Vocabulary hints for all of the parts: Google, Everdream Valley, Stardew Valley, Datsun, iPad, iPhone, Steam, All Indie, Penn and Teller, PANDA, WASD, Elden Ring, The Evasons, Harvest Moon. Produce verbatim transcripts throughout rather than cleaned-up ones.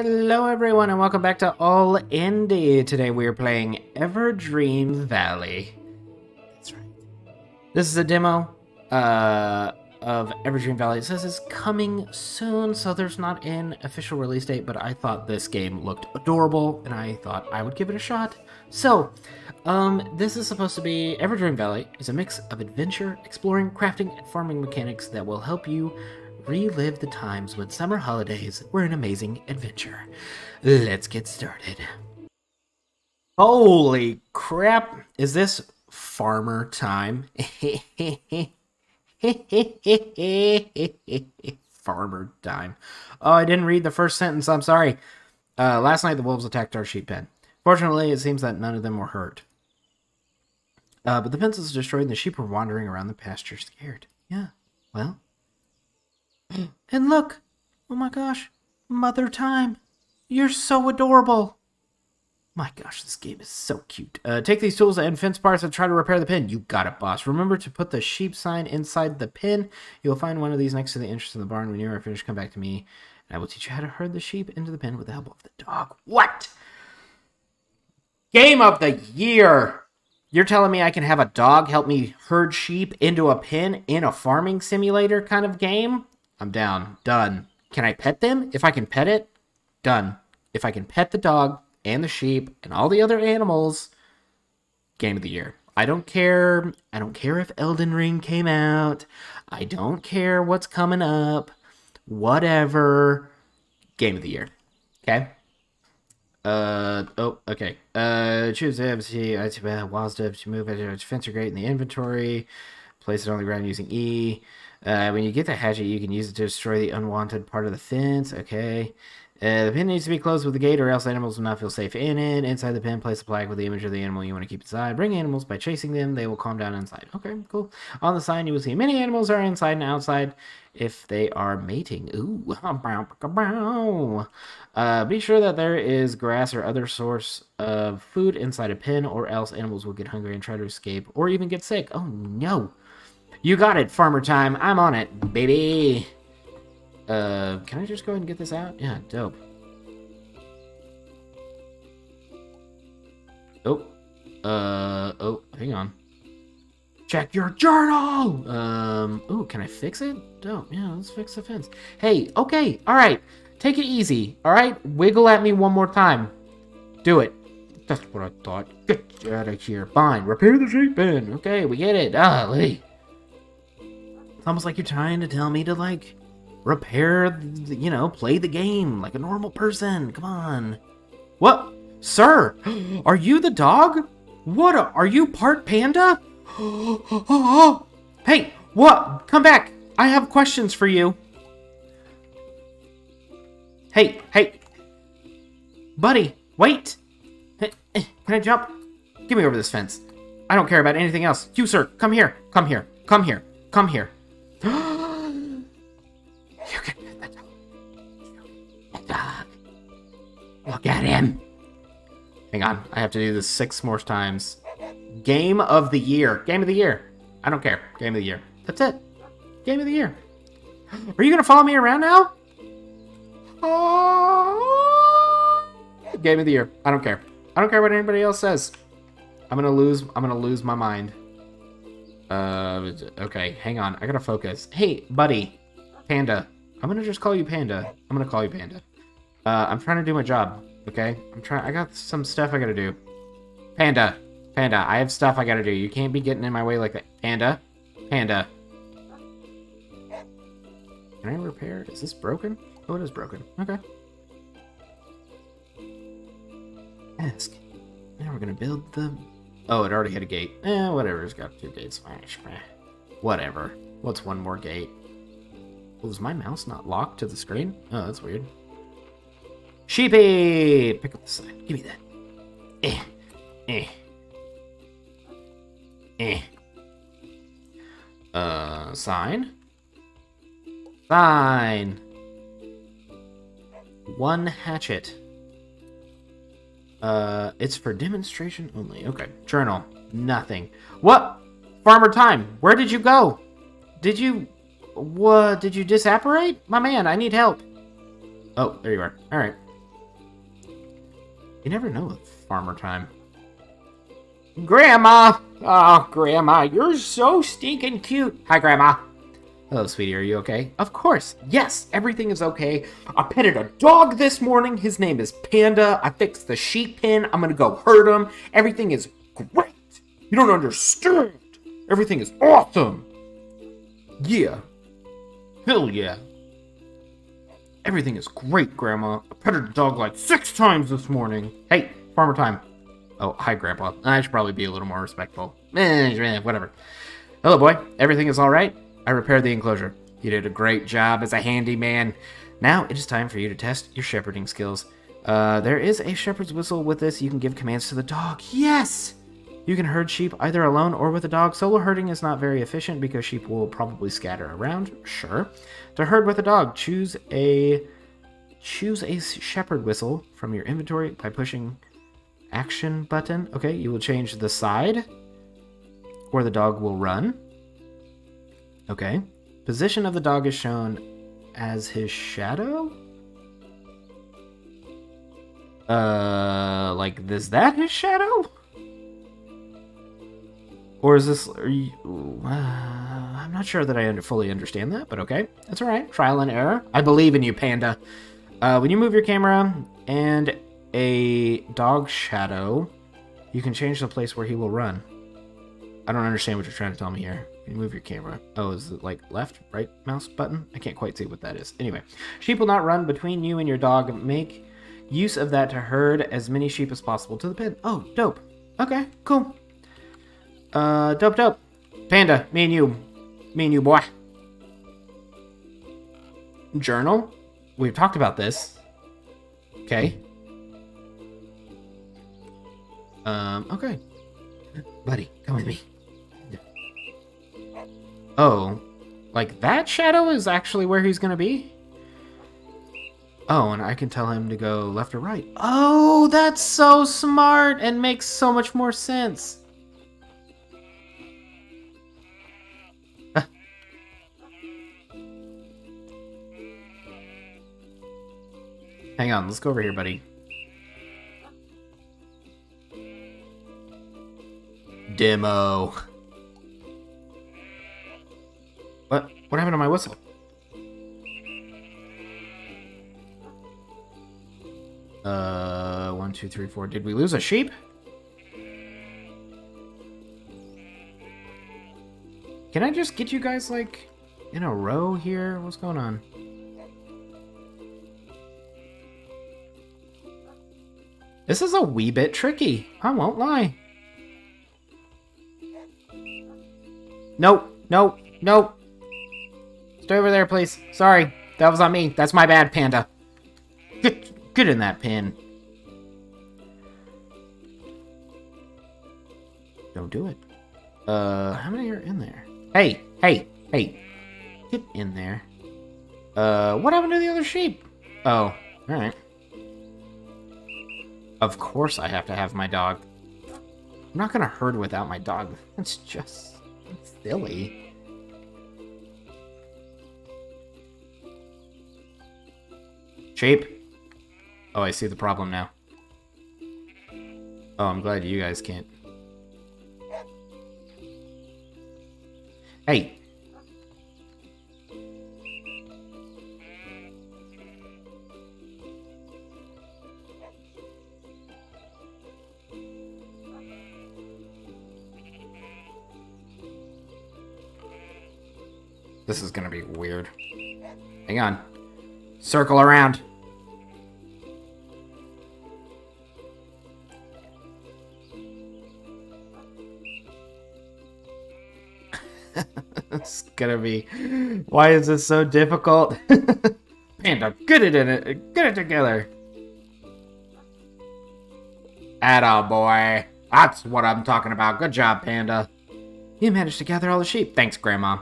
Hello everyone and welcome back to All Indie. Today we are playing Everdream Valley. That's right. This is a demo uh, of Everdream Valley. It says it's coming soon, so there's not an official release date, but I thought this game looked adorable and I thought I would give it a shot. So, um, this is supposed to be... Everdream Valley is a mix of adventure, exploring, crafting, and farming mechanics that will help you relive the times when summer holidays were an amazing adventure. Let's get started. Holy crap! Is this farmer time? Farmer time. Oh, I didn't read the first sentence. I'm sorry. Uh, last night the wolves attacked our sheep pen. Fortunately, it seems that none of them were hurt. Uh, but the fence was destroyed and the sheep were wandering around the pasture scared. Yeah, well... And look! Oh my gosh! Mother Time! You're so adorable! My gosh, this game is so cute. Uh, take these tools and fence parts and try to repair the pen. You got it, boss. Remember to put the sheep sign inside the pen. You'll find one of these next to the entrance of the barn. When you are finished, come back to me, and I will teach you how to herd the sheep into the pen with the help of the dog. What? Game of the year! You're telling me I can have a dog help me herd sheep into a pen in a farming simulator kind of game? I'm down. Done. Can I pet them? If I can pet it, done. If I can pet the dog and the sheep and all the other animals, game of the year. I don't care. I don't care if Elden Ring came out. I don't care what's coming up. Whatever. Game of the year. Okay? Uh, oh, okay. Uh, choose M C, WASD to move it. Fence or grate in the inventory. Place it on the ground using E. Uh, when you get the hatchet, you can use it to destroy the unwanted part of the fence. Okay. Uh, the pen needs to be closed with a gate or else animals will not feel safe in it. Inside the pen, place a plaque with the image of the animal you want to keep inside. Bring animals by chasing them. They will calm down inside. Okay, cool. On the sign, you will see many animals are inside and outside if they are mating. Ooh. Uh, be sure that there is grass or other source of food inside a pen or else animals will get hungry and try to escape or even get sick. Oh, no. You got it, Farmer Time. I'm on it, baby. Uh, can I just go ahead and get this out? Yeah, dope. Oh. Uh, oh, hang on. Check your journal! Um, ooh, can I fix it? Dope, yeah, let's fix the fence. Hey, okay, alright. Take it easy, alright? Wiggle at me one more time. Do it. That's what I thought. Get out of here. Fine, repair the sheep pen. Okay, we get it. Golly. Almost like you're trying to tell me to, like, repair, the, you know, play the game like a normal person. Come on. What? Sir, are you the dog? What? A, are you part panda? Hey, what? Come back. I have questions for you. Hey, hey. Buddy, wait. Can I jump? Get me over this fence. I don't care about anything else. You, sir, come here. Come here. Come here. Come here. You can pet the dog. The dog. Look at him. Hang on. I have to do this six more times. Game of the year. Game of the year. I don't care. Game of the year. That's it. Game of the year. Are you going to follow me around now? Oh. Game of the year. I don't care. I don't care what anybody else says. I'm going to lose. I'm going to lose my mind. Uh, okay, hang on. I gotta focus. Hey, buddy. Panda. I'm gonna just call you Panda. I'm gonna call you Panda. Uh, I'm trying to do my job, okay? I'm trying- I got some stuff I gotta do. Panda. Panda, I have stuff I gotta do. You can't be getting in my way like that. Panda. Panda. Can I repair? Is this broken? Oh, it is broken. Okay. Ask. Now we're gonna build the- Oh, it already had a gate. Eh, whatever. It's got two gates. Whatever. What's one more gate? Well, is my mouse not locked to the screen? Oh, that's weird. Sheepy! Pick up the sign. Give me that. Eh. Eh. Eh. Uh, sign? Sign! One hatchet. Uh, it's for demonstration only. Okay. Journal. Nothing. What? Farmer Time, where did you go? Did you... What? Did you disapparate? My man, I need help. Oh, there you are. Alright. You never know with farmer time. Grandma! Oh, Grandma, you're so stinking cute. Hi, Grandma. Hello, sweetie. Are you okay? Of course. Yes, everything is okay. I petted a dog this morning. His name is Panda. I fixed the sheep pen. I'm going to go herd him. Everything is great. You don't understand. Everything is awesome. Yeah. Hell yeah. Everything is great, Grandma. I petted a dog like six times this morning. Hey, farmer time. Oh, hi, Grandpa. I should probably be a little more respectful. Eh, whatever. Hello, boy. Everything is all right? I repaired the enclosure. You did a great job as a handyman. Now it is time for you to test your shepherding skills. Uh, there is a shepherd's whistle with this. You can give commands to the dog. Yes! You can herd sheep either alone or with a dog. Solo herding is not very efficient because sheep will probably scatter around. Sure. To herd with a dog, choose a, choose a shepherd whistle from your inventory by pushing... action button. Okay, you will change the side where the dog will run. Okay. Position of the dog is shown as his shadow? Uh, like, is that his shadow? Or is this... Are you, uh, I'm not sure that I under, fully understand that, but okay. That's alright. Trial and error. I believe in you, Panda. Uh, when you move your camera and... a dog shadow, you can change the place where he will run. I don't understand what you're trying to tell me here. You move your camera. Oh, is it like left, right mouse button? I can't quite see what that is. Anyway, sheep will not run between you and your dog. Make use of that to herd as many sheep as possible to the pen. Oh, dope. Okay, cool. Uh, dope, dope. Panda, me and you. Me and you, boy. Journal. We've talked about this. Okay. Um, okay. Buddy, come with me. Oh. Like, that shadow is actually where he's gonna be? Oh, and I can tell him to go left or right. Oh, that's so smart and makes so much more sense. Huh. Hang on, let's go over here, buddy. Demo. What? What happened to my whistle? Uh, one, two, three, four. Did we lose a sheep? Can I just get you guys, like, in a row here? What's going on? This is a wee bit tricky. I won't lie. No, no, no. Stay over there, please. Sorry. That was on me. That's my bad, Panda. Get, get in that pen. Don't do it. Uh, how many are in there? Hey, hey, hey. Get in there. Uh, what happened to the other sheep? Oh, alright. Of course I have to have my dog. I'm not gonna herd without my dog. That's just... silly. Sheep. Oh, I see the problem now. Oh, I'm glad you guys can't. Hey. This is gonna be weird. Hang on. Circle around. It's gonna be... Why is this so difficult? Panda, get it in it. Get it together. Atta boy. That's what I'm talking about. Good job, Panda. You managed to gather all the sheep. Thanks, Grandma.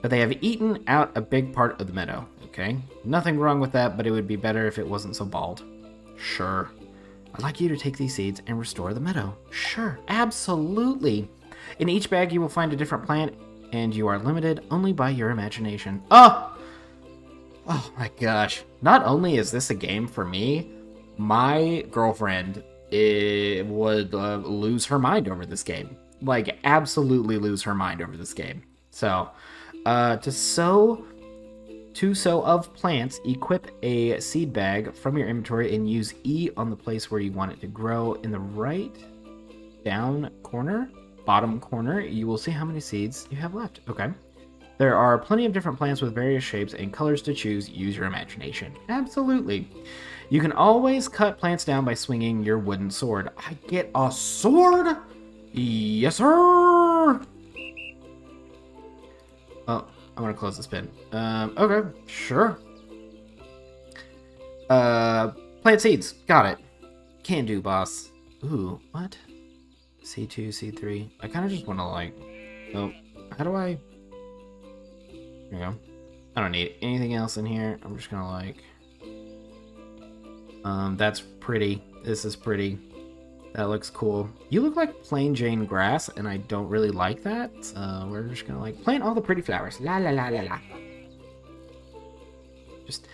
But they have eaten out a big part of the meadow. Okay, nothing wrong with that, but it would be better if it wasn't so bald. Sure. I'd like you to take these seeds and restore the meadow. Sure, absolutely. In each bag you will find a different plant, and you are limited only by your imagination. Oh! Oh my gosh. Not only is this a game for me, my girlfriend it would uh, lose her mind over this game. Like, absolutely lose her mind over this game. So, uh, to sow... To sow of plants, equip a seed bag from your inventory and use E on the place where you want it to grow. In the right down corner, bottom corner, you will see how many seeds you have left. Okay. There are plenty of different plants with various shapes and colors to choose. Use your imagination. Absolutely. You can always cut plants down by swinging your wooden sword. I get a sword? Yes, sir! Oh. I want to close this bin. Um, okay, sure. Uh, plant seeds. Got it. Can do, boss. Ooh, what? C two, C three. I kind of just want to, like... Oh, how do I... There we go. I don't need anything else in here. I'm just going to, like... Um, that's pretty. This is pretty. That looks cool. You look like plain Jane grass, and I don't really like that. Uh, we're just gonna like plant all the pretty flowers. La la la la la. Just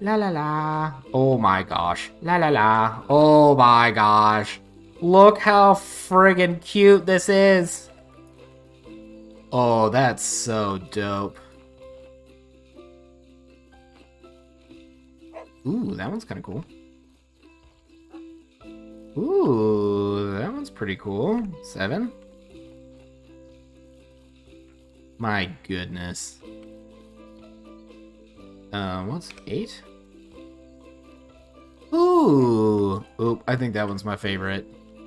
la la la. Oh my gosh. La la la. Oh my gosh. Look how friggin' cute this is. Oh, that's so dope. Ooh, that one's kind of cool. Ooh, that one's pretty cool. Seven. My goodness. Uh, what's eight? Ooh. Oop, I think that one's my favorite.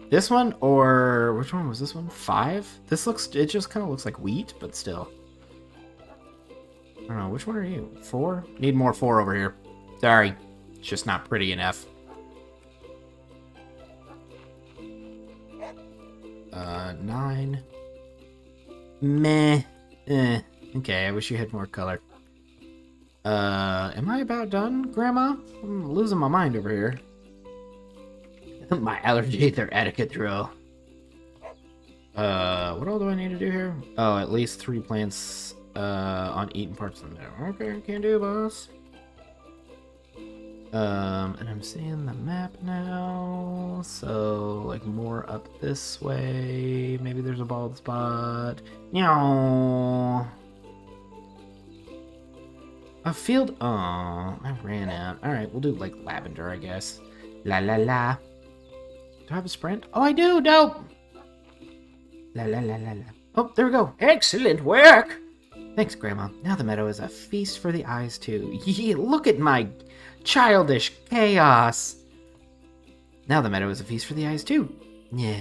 This one, or which one was this one? Five? This looks, it just kind of looks like wheat, but still. I don't know, which one are you? Four? Need more four over here. Sorry, it's just not pretty enough. Uh, nine. Meh. Eh. Okay, I wish you had more color. Uh, am I about done, Grandma? I'm losing my mind over here. My allergy, their etiquette drill. Uh, what all do I need to do here? Oh, at least three plants, uh, on eaten parts of the meadow. Okay, can do, boss. Um, and I'm seeing the map now, so, like, more up this way, maybe there's a bald spot, meow, a field, oh, I ran out, alright, we'll do, like, lavender, I guess, la la la, do I have a sprint, oh, I do, dope, la la la la la, oh, there we go, excellent work, thanks, Grandma, now the meadow is a feast for the eyes, too, yee, look at my... childish chaos. Now the meadow is a feast for the eyes too. Yeah.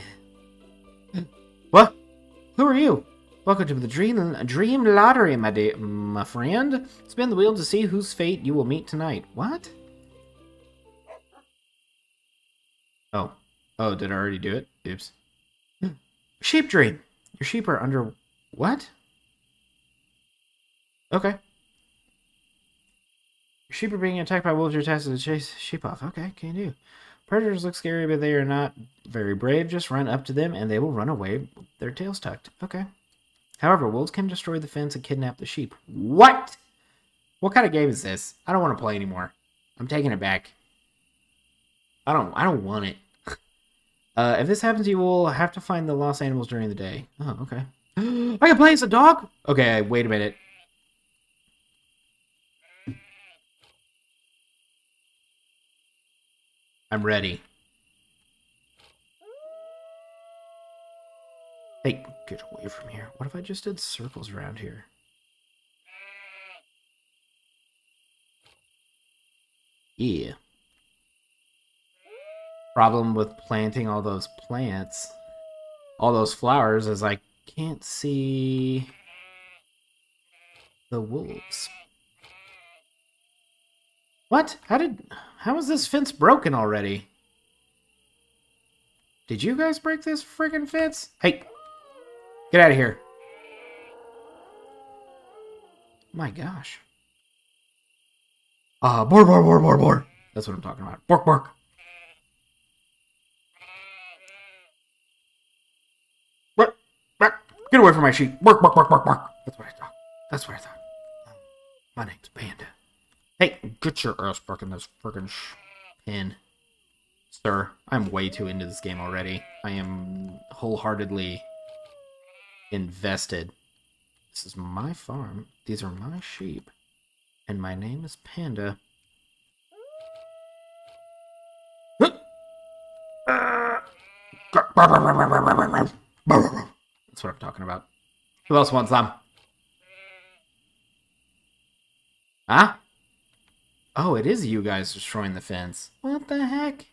What? Who are you? Welcome to the dream dream lottery, my dear, my friend. Spin the wheel to see whose fate you will meet tonight. What? Oh. Oh, did I already do it? Oops. Sheep dream. Your sheep are under... What? Okay. Sheep are being attacked by wolves. You're tasked to chase sheep off. Okay, can do. Predators look scary, but they are not very brave. Just run up to them, and they will run away with their tails tucked. Okay. However, wolves can destroy the fence and kidnap the sheep. What? What kind of game is this? I don't want to play anymore. I'm taking it back. I don't. I don't want it. uh, if this happens, you will have to find the lost animals during the day. Oh, okay. I can play as a dog. Okay, wait a minute. I'm ready. Hey, get away from here. What if I just did circles around here? Yeah. Problem with planting all those plants, all those flowers, is I can't see the wolves. What? How did... How is this fence broken already? Did you guys break this friggin' fence? Hey! Get out of here. My gosh. Ah, uh, bork, bork, bork, bork, bork. That's what I'm talking about. Bork, bork. Bork, bork. Get away from my sheep. Bork, bork, bork, bork, bork. That's what I thought. That's what I thought. My name's Panda. Hey, get your ass back in this friggin' sh pin. Sir, I'm way too into this game already. I am wholeheartedly invested. This is my farm. These are my sheep. And my name is Panda. That's what I'm talking about. Who else wants some? Huh? Oh, it is you guys destroying the fence. What the heck?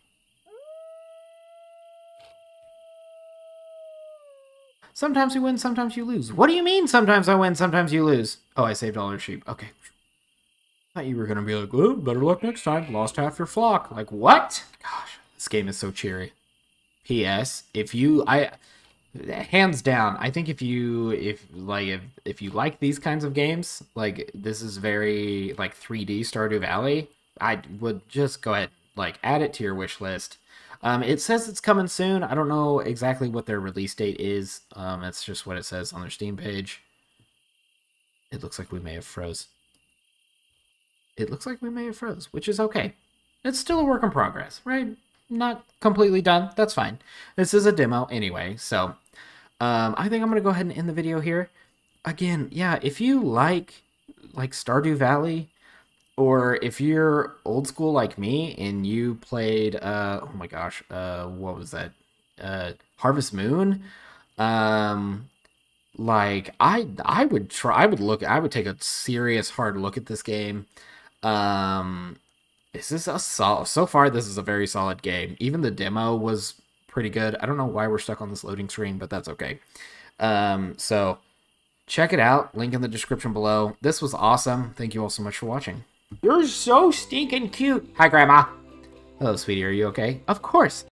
Sometimes you win, sometimes you lose. What do you mean sometimes I win, sometimes you lose? Oh, I saved all your sheep. Okay. I thought you were going to be like, oh, better luck next time. Lost half your flock. Like, what? Gosh, this game is so cheery. P S If you... I... hands down, I think if you if like if, if you like these kinds of games, like this is very like three D Stardew Valley, I would just go ahead like add it to your wish list. Um, it says it's coming soon. I don't know exactly what their release date is. Um, that's just what it says on their Steam page. It looks like we may have froze. It looks like we may have froze, which is okay. It's still a work in progress, right? Not completely done. That's fine. This is a demo anyway, so. Um, I think I'm going to go ahead and end the video here. Again, yeah, if you like like Stardew Valley, or if you're old school like me and you played, uh, oh my gosh, uh, what was that? Uh, Harvest Moon. Um, like I, I would try, I would look, I would take a serious hard look at this game. Um, this is a solid, so far this is a very solid game. Even the demo was pretty good. I don't know why we're stuck on this loading screen, but that's okay. Um, so check it out. Link in the description below. This was awesome. Thank you all so much for watching. You're so stinking cute. Hi, Grandma. Hello, sweetie. Are you okay? Of course.